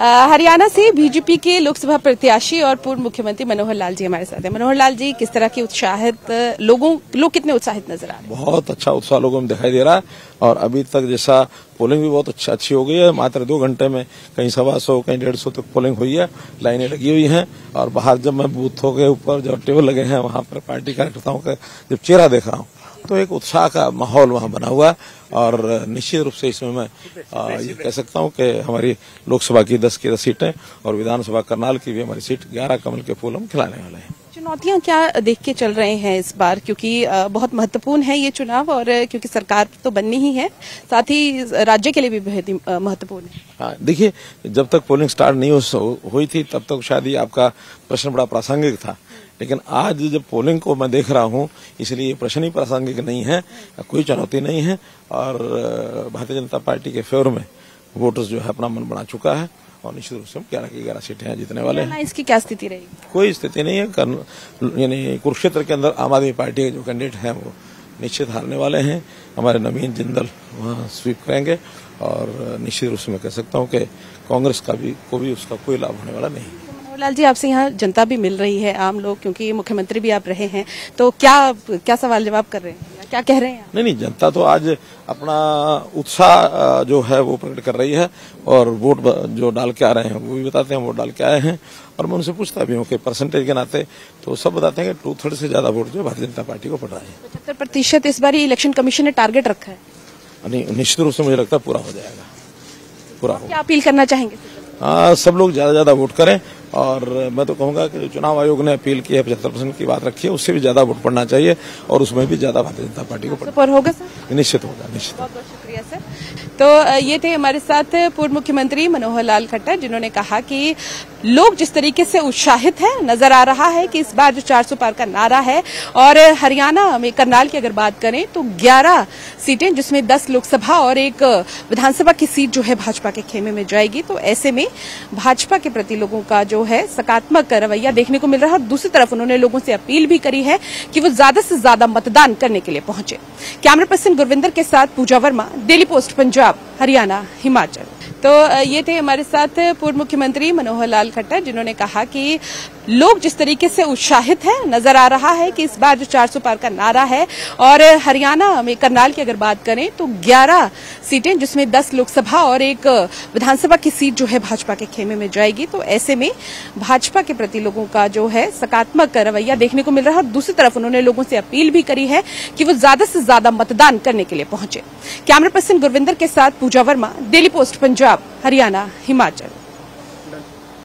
हरियाणा से बीजेपी के लोकसभा प्रत्याशी और पूर्व मुख्यमंत्री मनोहर लाल जी हमारे साथ हैं। मनोहर लाल जी, किस तरह की उत्साहित लोग कितने उत्साहित नजर आ रहे हैं? बहुत अच्छा उत्साह लोगों में दिखाई दे रहा है और अभी तक जैसा पोलिंग भी बहुत अच्छी हो गई है। मात्र 2 घंटे में कहीं 125 कहीं 150 तक पोलिंग हुई है। लाइनें लगी हुई हैं और बाहर जब मैं बूथों के ऊपर जब टेबल लगे हैं वहाँ पर पार्टी कार्यकर्ताओं का जब चेहरा देख रहा हूँ तो एक उत्साह का माहौल वहाँ बना हुआ और निश्चित रूप से इसमें मैं ये कह सकता हूँ कि हमारी लोकसभा की 10 की 10 सीटें और विधानसभा करनाल की भी हमारी सीट 11 कमल के फूल हम खिलाने वाले हैं। चुनौतियाँ क्या देख के चल रहे हैं इस बार, क्योंकि बहुत महत्वपूर्ण है ये चुनाव और क्योंकि सरकार तो बननी ही है, साथ ही राज्य के लिए भी बेहद महत्वपूर्ण है। हाँ, देखिए, जब तक पोलिंग स्टार्ट नहीं हुई थी तब तक शायद ये आपका प्रश्न बड़ा प्रासंगिक था, लेकिन आज जब पोलिंग को मैं देख रहा हूँ इसलिए प्रश्न ही प्रासंगिक नहीं है, कोई चुनौती नहीं है और भारतीय जनता पार्टी के फेवर में वोटर्स जो है अपना मन बना चुका है और निश्चित रूप से 11 की 11 सीटें जीतने वाले हैं। इसकी क्या स्थिति रहेगी? कोई स्थिति नहीं है। यानी कुरुक्षेत्र के अंदर आम आदमी पार्टी के जो कैंडिडेट हैं वो निश्चित हारने वाले हैं। हमारे नवीन जिंदल वहाँ स्वीप करेंगे और निश्चित रूप से मैं कह सकता हूँ कि कांग्रेस का भी उसका कोई लाभ होने वाला नहीं है। लाल जी, आपसे यहाँ जनता भी मिल रही है, आम लोग, क्योंकि मुख्यमंत्री भी आप रहे हैं, तो क्या क्या सवाल जवाब कर रहे हैं, क्या कह रहे हैं आप? नहीं, जनता तो आज अपना उत्साह जो है वो प्रकट कर रही है और वोट जो डाल के आ रहे हैं वो भी बताते हैं वोट डाल के आए हैं और मैं उनसे पूछता भी हूँ कि परसेंटेज के नाते तो सब बताते हैं कि 2/3 से ज्यादा वोट जो भारतीय जनता पार्टी को पड़ रहा है। 75% इस बार इलेक्शन कमीशन ने टारगेट रखा है, निश्चित रूप से मुझे लगता है पूरा हो जाएगा। पूरा हो, क्या अपील करना चाहेंगे? सब लोग ज्यादा ज्यादा वोट करें और मैं तो कहूँगा कि जो चुनाव आयोग ने अपील की है 75% की बात रखी है उससे भी ज्यादा वोट पड़ना चाहिए और उसमें भी ज्यादा भारतीय जनता पार्टी को पर होगा। निश्चित होगा, निश्चित। बहुत बहुत शुक्रिया सर। तो ये थे हमारे साथ पूर्व मुख्यमंत्री मनोहर लाल खट्टर, जिन्होंने कहा कि लोग जिस तरीके से उत्साहित हैं नजर आ रहा है कि इस बार जो 400 पार का नारा है और हरियाणा में करनाल की अगर बात करें तो 11 सीटें जिसमें 10 लोकसभा और 1 विधानसभा की सीट जो है भाजपा के खेमे में जाएगी, तो ऐसे में भाजपा के प्रति लोगों का जो है सकारात्मक रवैया देखने को मिल रहा है। दूसरी तरफ उन्होंने लोगों से अपील भी करी है कि वो ज्यादा से ज्यादा मतदान करने के लिए पहुंचे। कैमरा पर्सन गुरविंदर के साथ पूजा वर्मा, डेली पोस्ट, पंजाब, हरियाणा, हिमाचल। तो ये थे हमारे साथ पूर्व मुख्यमंत्री मनोहर लाल खट्टर, जिन्होंने कहा कि लोग जिस तरीके से उत्साहित हैं नजर आ रहा है कि इस बार जो 400 पार का नारा है और हरियाणा में करनाल की अगर बात करें तो 11 सीटें जिसमें 10 लोकसभा और 1 विधानसभा की सीट जो है भाजपा के खेमे में जाएगी, तो ऐसे में भाजपा के प्रति लोगों का जो है सकारात्मक रवैया देखने को मिल रहा है। दूसरी तरफ उन्होंने लोगों से अपील भी करी है कि वो ज्यादा से ज्यादा मतदान करने के लिए पहुंचे। कैमरा पर्सन गुरविंदर के साथ पूजा वर्मा, डेली पोस्ट, पंजाब, हरियाणा, हिमाचल।